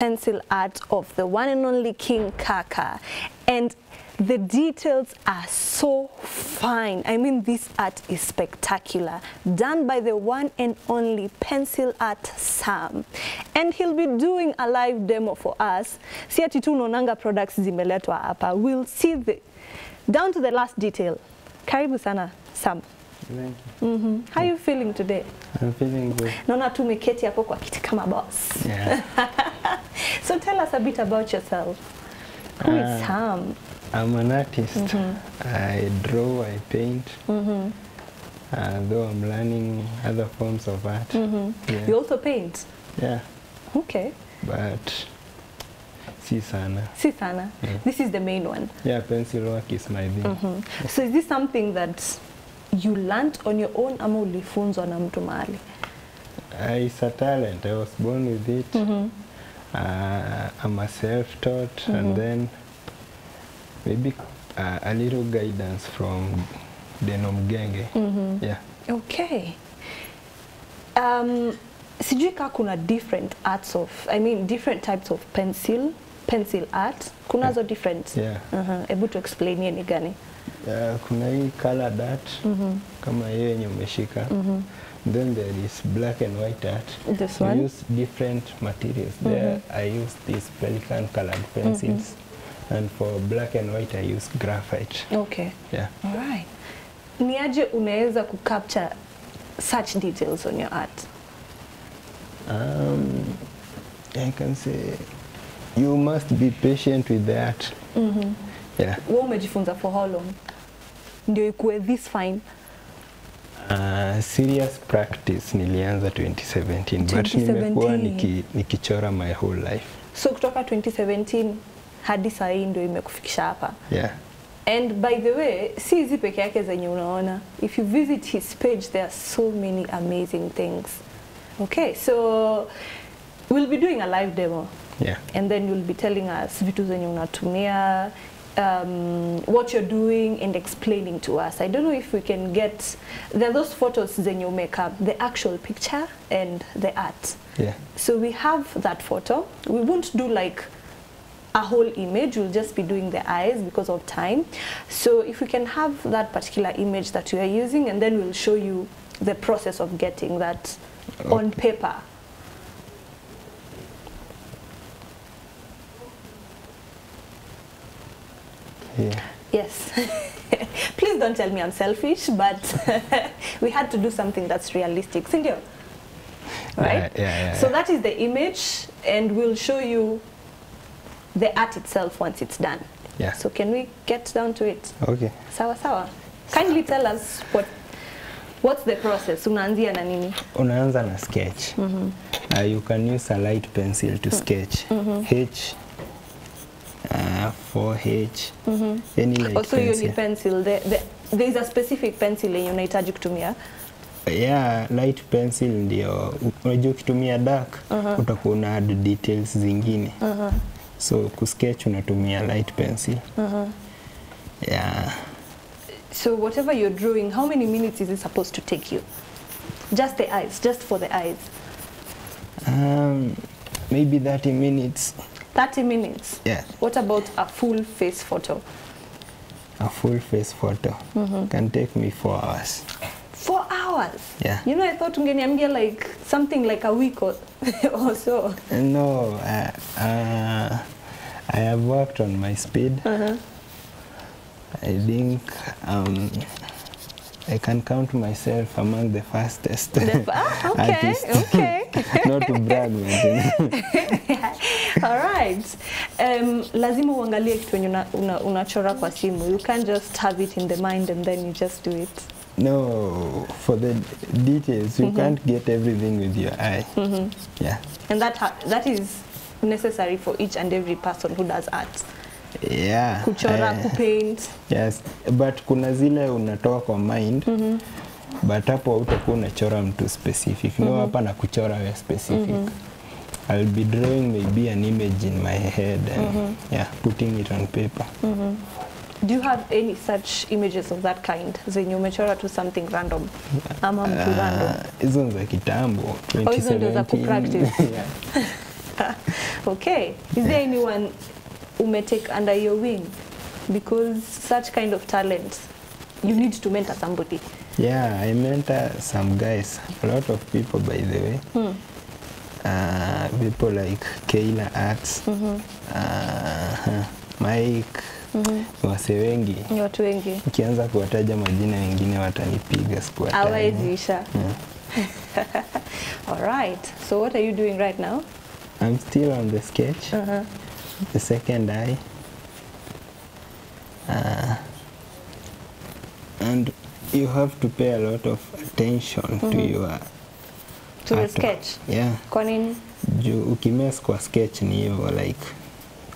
pencil art of the one and only King Kaka, and the details are so fine. I mean, this art is spectacular, done by the one and only pencil art Sam, and he'll be doing a live demo for us. Si ati tu nonanga products zimeletwa hapa. We'll see the down to the last detail. Karibu sana, Sam. Thank you. Mm-hmm. How are you feeling today? I'm feeling good. Naona tumeketi hapo kwa kiti kama boss. Yeah. So tell us a bit about yourself. Who is Sam? I'm an artist. Mm-hmm. I draw, I paint. Mm-hmm. Though I'm learning other forms of art. Mm-hmm. Yeah. You also paint? Yeah. Okay. But si sana. Si sana. Yeah. This is the main one. Yeah, pencil work is my thing. Mm-hmm. So is this something that you learned on your own ama ulifunzwa na mtu mahali? It's a talent. I was born with it. Mm-hmm. I'm a self-taught, mm-hmm. and then maybe a little guidance from Denom Genge. Mm-hmm. Yeah. Okay. Sijui ka kuna different arts of, I mean, different types of pencil art. Kunazo different. Yeah. Ebu to explain ye ni gani? Kuna hii colored art, kama hiyo yenye umeshika. Then there is black and white art. This one? We use different materials. Mm-hmm. There I use these Pelican colored pencils. Mm-hmm. And for black and white, I use graphite. Okay. Yeah. All right. Niaje unaweza kucapture such details on your art? I can say you must be patient with the art. Mm-hmm. Yeah. Wewe umejifunza for how long? Ndio ikuwe this fine? Serious practice nilianza 2017, but nimekuwa nikichora my whole life. So kutoka 2017 hadi saa hii ndio imekufikisha hapa. Yeah. And by the way, si hizi peke yake zenye unaona. If you visit his page, there are so many amazing things. Okay, so we'll be doing a live demo. Yeah. And then you'll be telling us vitu zenye unatumia, what you're doing, and explaining to us. I don't know if we can get there are those photos zenye umeka, the actual picture and the art. Yeah. So we have that photo. We won't do like a whole image, we'll just be doing the eyes because of time. So if we can have that particular image that you are using, and then we'll show you the process of getting that on paper. Yeah. Yes. Please don't tell me I'm selfish, but we had to do something that's realistic. Sindio? Right? Yeah. So that is the image, and we'll show you the art itself once it's done. Yeah. So can we get down to it? Okay. Sawa. Kindly tell us what's the process? Unaanzia na nini? Unaanza na sketch. You can use a light pencil to sketch. H, 4H, any light also pencil. Also, you need pencil. There is a specific pencil you unahitaji kutumia. Yeah, light pencil ndio. Unajua kutumia dark, utakuwa na add details zingine. So kusketch unatumia light pencil. Yeah. So whatever you're drawing, how many minutes is it supposed to take you? Just the eyes, just for the eyes. Maybe 30 minutes. 30 minutes? Yeah. What about a full face photo? A full face photo can take me 4 hours. 4 hours? Yeah. You know, I thought ungeniambia like something like a week or so. No, I have worked on my speed. I think I can count myself among the fastest artists. Okay. Not to brag, yeah. All right. Lazima uangalie kitu yenye unachora kwa simu. You can't just have it in the mind and then you just do it. No, for the details, you can't get everything with your eye. Yeah. And that is necessary for each and every person who does art. Yeah. Kuchora, kupaint. Yes, but kuna zile unatoa kwa mind, but hapo utakuwa unachora mtu specific. No, hapa na kuchora we specific. I'll be drawing maybe an image in my head and yeah, putting it on paper. Do you have any such images of that kind? Zenye umechora to something random? Ama mtu random? Hizo za kitambo. 2017. Oh, hizo za kupractice. Okay. Is there anyone who may take under your wing? Because such kind of talent, you need to mentor somebody. Yeah, I mentor some guys. A lot of people, by the way. Hmm. People like Kayla Arts, Mike, Wasewengi. Ni watu wengi. Ukianza kuwataja majina wengine watanipiga squat. Hawaeziisha. All right. So what are you doing right now? I'm still on the sketch. The second eye. And you have to pay a lot of attention to your to the sketch. Yeah. Konin ukimess kwa sketch ni hivyo like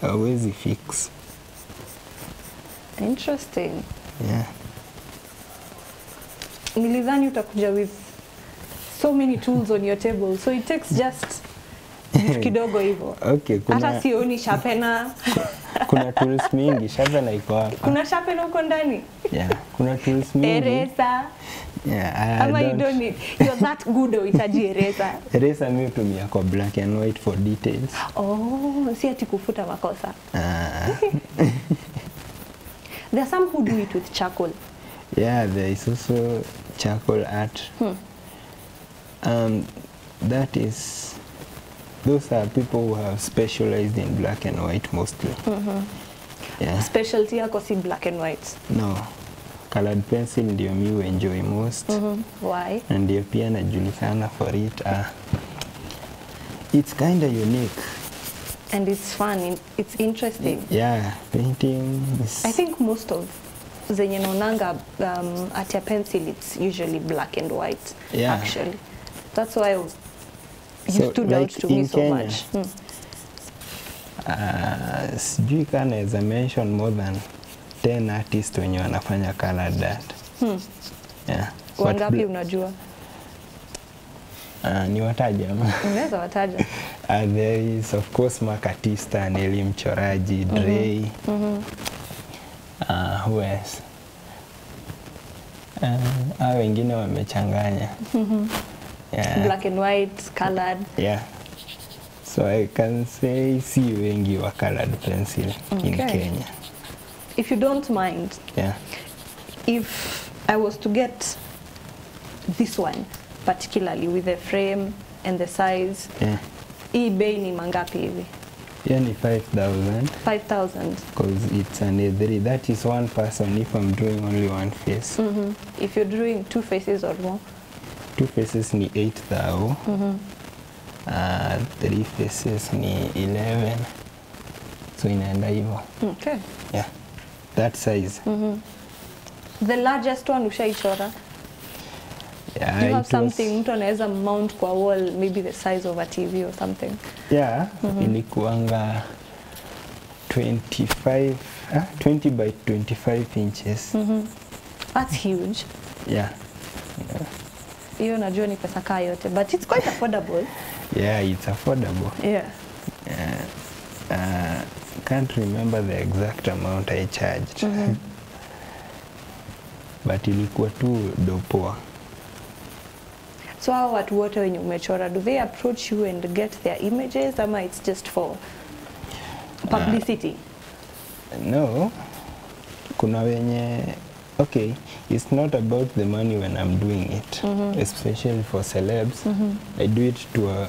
hauwezi fix. Interesting. Yeah. Nilizani utakuja with so many tools on your table, so it takes just kidogo hivyo. Okay, hata sioni sharpener. Kuna tools mingi, sharpener iko hapa. Kuna sharpener huko ndani? Yeah, kuna tools mingi. Eraser. Yeah, you don't need. You're that good with a eraser. Eraser mimi hutumia kwa black and white for details. Oh, si ati kufuta makosa. There are some who do it with charcoal. Yeah, there is also charcoal art. That is, those are people who have specialized in black and white mostly. Yeah. Specialty yako si black and white? No. Colored pencil ndio mimi enjoy most. Why? And ndio pia najulikana for it. It's kind of unique. And it's fun, it's interesting. Yeah, painting is... I think most of zenye naonanga at a pencil, it's usually black and white, actually. That's why you stood out to me so much. Sijui kana as I mentioned, more than 10 artists wenye wanafanya colored art. Yeah. Wangapi unajua? Ni wataja ama? Unaweza wataja. There is of course Makatista, Nelly Mchoraji, Dre. Who else? Wengine wamechanganya. Black and white, colored. Yeah. So I can say si wengi wa colored pencil in Kenya. If you don't mind, if I was to get this one, particularly with the frame and the size, eBay ni mangapi hivi? Yeah, ni 5,000. 5,000. Because it's an A3. That is one person if I'm drawing only one face. If you're drawing two faces or more? Two faces ni 8,000. Three faces ni 11,000. So inaenda hivyo. Okay. Yeah. That size. The largest one ushaichora? Yeah, do you have something mtu anaweza mount kwa wall, maybe the size of a TV or something? Yeah, ilikuanga 20 by 25 inches. That's huge. Yeah. Hiyo najua ni pesa kaa yote, but it's quite affordable. Yeah, it's affordable. Yeah. Can't remember the exact amount I charged. But ilikuwa tu dopoa. So how at water when you umechora, do they approach you and get their images, or it's just for publicity? No. Kuna wenye, okay, it's not about the money when I'm doing it, especially for celebs. I do it to,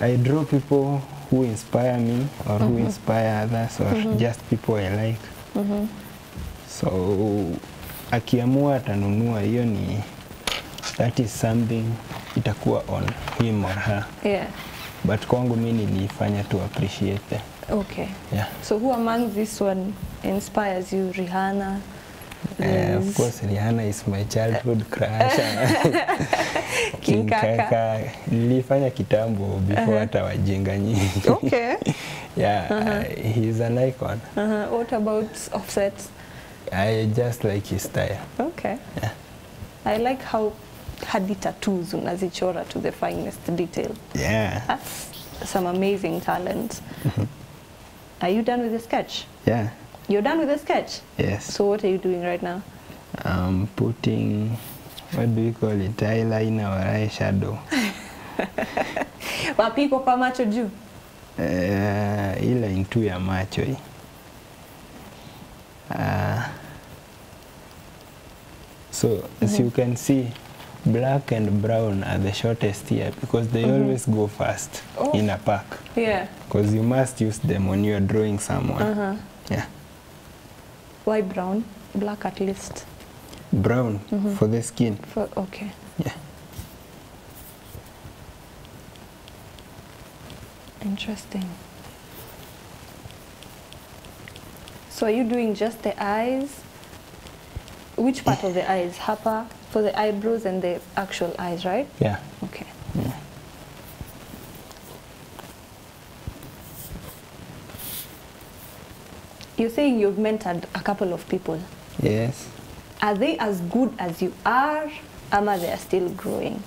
I draw people who inspire me or who inspire others or just people I like. So, akiamua atanunua hiyo ni... That is something itakuwa on him or her. Yeah. But kwangu mimi nilifanya to appreciate them. Okay. Yeah. So who among this one inspires you? Rihanna? Of course, Rihanna is my childhood crush. King Kaka. Nilifanya kitambo before hata wajinga nyingi. Okay. Yeah, he's an icon. What about Offset? I just like his style. Okay. Yeah. I like how hadi tattoos unazichora to the finest detail. Yeah. That's some amazing talent. Are you done with the sketch? Yeah. You're done with the sketch? Yes. So what are you doing right now? I'm putting, what do you call it, eyeliner or eyeshadow. Wapiko kwa macho juu? ile intu ya macho hii. So as you can see, black and brown are the shortest here because they always go fast in a pack. Yeah. Because you must use them when you are drawing someone. Yeah. Why brown? Black at least. Brown for the skin. For, okay. Yeah. Interesting. So are you doing just the eyes? Which part of the eyes? Hapa for the eyebrows and the actual eyes, right? Yeah. Okay. Yeah. You're saying you've mentored a couple of people. Yes. Are they as good as you are, or they are still growing?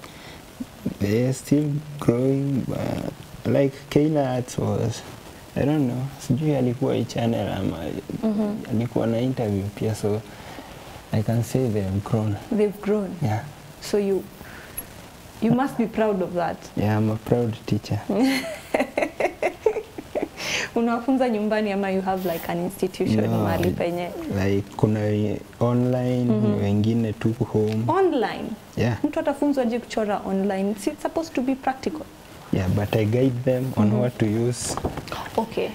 They are still growing, but like Kayla was, I don't know. Sijui alikuwa hii channel ama alikuwa na interview pia, so I can say they've grown. They've grown. Yeah. So you must be proud of that. Yeah, I'm a proud teacher. Unafunza nyumbani ama you have like an institution mahali penye? Like kuna online, wengine tu home. Online? Yeah. Mtu atafunzwaje kuchora online? It's supposed to be practical. Yeah, but I guide them on what to use. Okay.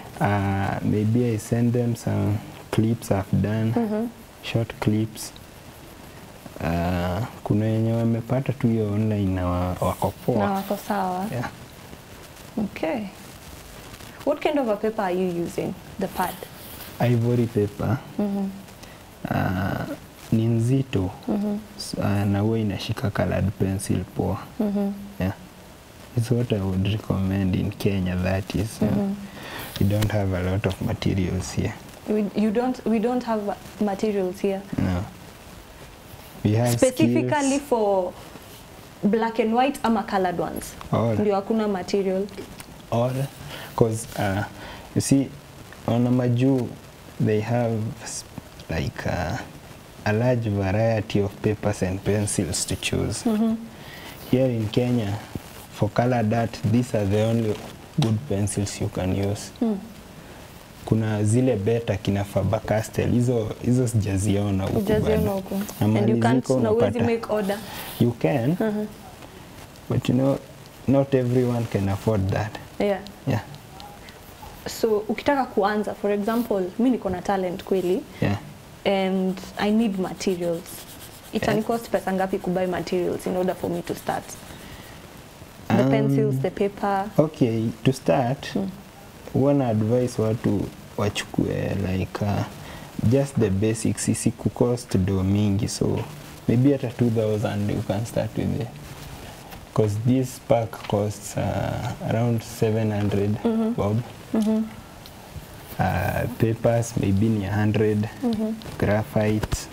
Maybe I send them some clips I've done, short clips. Kuna yenye wamepata tu hiyo online na wako poa. Na wako sawa. Yeah. Okay. What kind of a paper are you using, the pad? Ivory paper. Ni nzito. Na huwa inashika colored pencil poa. Yeah. It's what I would recommend in Kenya, that is. We don't have a lot of materials here. We don't have materials here? No. We have specifically skills. For black and white ama colored ones? All. Ndio hakuna material? All. Because, you see, on Amaju, they have like a large variety of papers and pencils to choose. Here in Kenya, for colored art, these are the only good pencils you can use. Kuna zile beta kina Faber Castel, hizo sijaziona huku bado. And you can't, na huwezi make order. You can, but you know, not everyone can afford that. Yeah. Yeah. So ukitaka kuanza, for example, mimi niko na talent kweli. Yeah. And I need materials. Itani cost pesa ngapi kubuy materials in order for me to start? The pencils, the paper. Okay, to start, one advice watu wachukue like just the basics, isiku cost do mingi, so maybe at 2,000 you can start with it. Because this pack costs around 700 bob. Papers, maybe near 100. Graphite,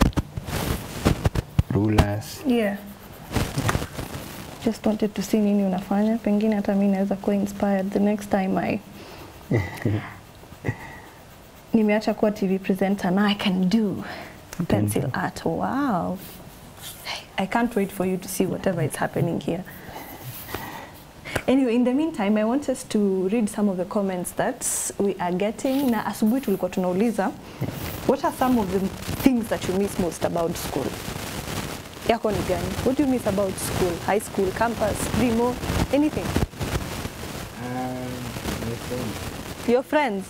rulers. Yeah. Just wanted to see nini unafanya. Pengine hata mimi naweza kuwa inspired the next time I nimeacha kuwa TV presenter now I can do pencil art. Wow. I can't wait for you to see whatever is happening here. Anyway, in the meantime, I want us to read some of the comments that we are getting. Na asubuhi tulikuwa tunauliza, what are some of the things that you miss most about school? Yako ni gani? What do you miss about school? High school, campus, primo, anything? My friends. Your friends?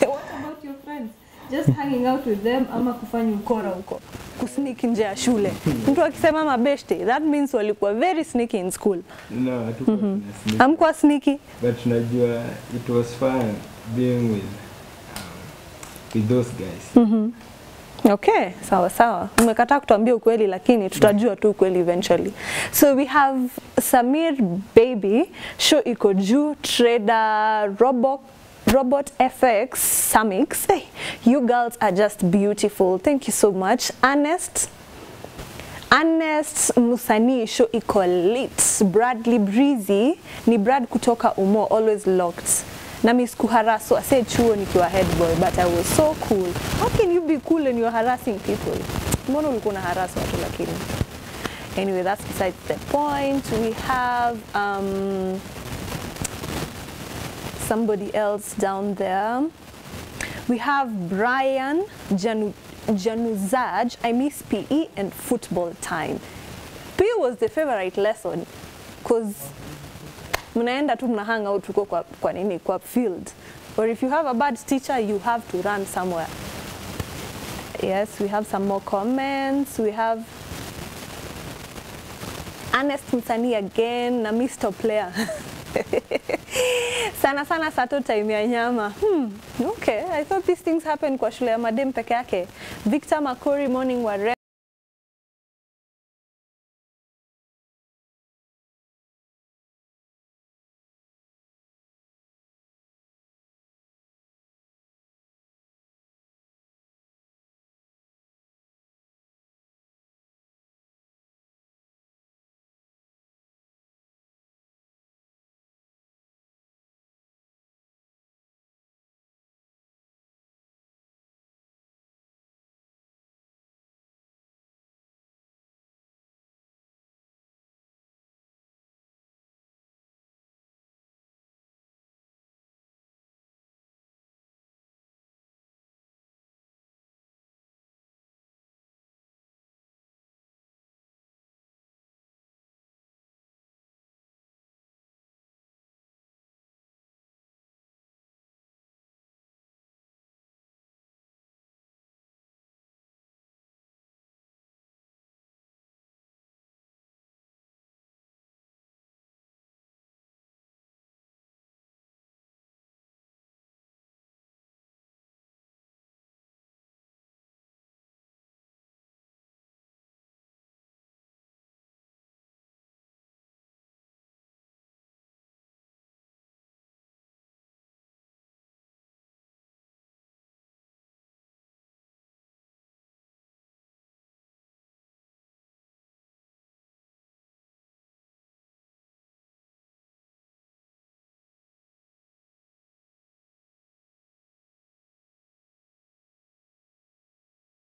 What about your friends? Just hanging out with them ama kufanya ukora uko? Kusneak nje ya shule. Mtu akisema mabeshte, that means walikuwa very sneaky in school. No, hatukuwa sneaky. Hamkuwa sneaky? But najua it was fun being with those guys. Okay, sawa sawa. Umekataa kutuambia ukweli lakini tutajua tu ukweli eventually. So we have Samir Baby, Show Iko Juu, Trader Robot FX, Samix. Hey, you girls are just beautiful. Thank you so much. Ernest Musani, Show Iko Lit, Bradley Breezy, ni Brad kutoka Umo, always locked. Nami sikuharasu, I said chuo nikiwa head boy, but I was so cool. How can you be cool when you're harassing people? Mbona ulikuwa unaharasu watu lakini? Anyway, that's besides the point. We have somebody else down there. We have Brian Januzaj. I miss PE and football time. PE was the favorite lesson because mnaenda tu mna hang out huko kwa nini kwa field. Or if you have a bad teacher, you have to run somewhere. Yes, we have some more comments. We have Ernest Msani again, na Mr. Player. Sana sana sato time ya nyama. Okay, I thought these things happen kwa shule ya madem peke yake. Victor Makori, morning ware.